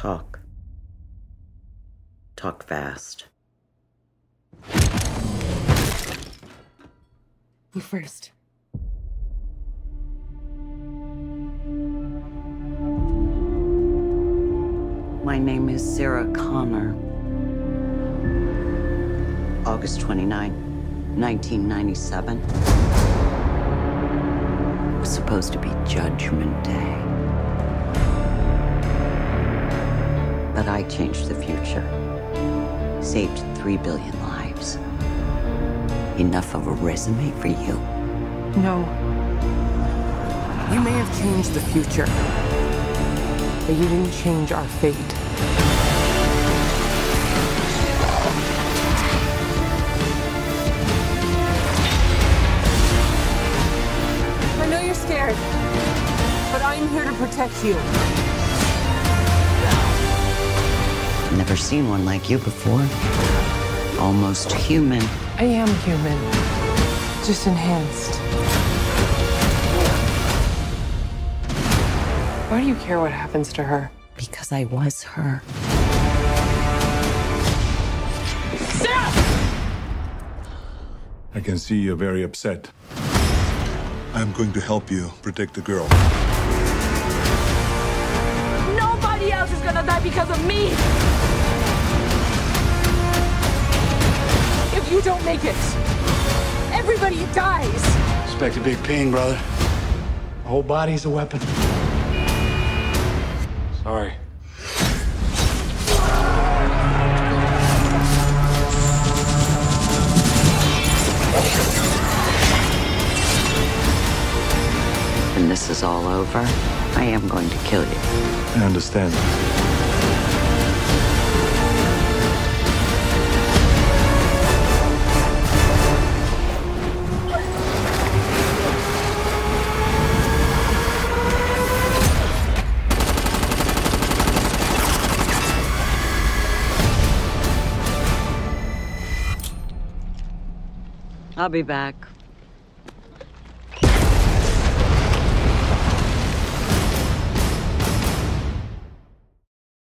Talk. Talk fast. You first. My name is Sarah Connor. August 29, 1997. It was supposed to be Judgment Day. But I changed the future. Saved 3 billion lives. Enough of a resume for you? No. You may have changed the future, but you didn't change our fate. I know you're scared, but I'm here to protect you. Never seen one like you before. Almost human. I am human, just enhanced. Why do you care what happens to her? Because I was her. Sarah! I can see you're very upset. I'm going to help you protect the girl. Nobody else is gonna die because of me! If you don't make it, everybody dies. Expect a big ping, brother. The whole body's a weapon. Sorry. When this is all over, I am going to kill you. I understand. I'll be back.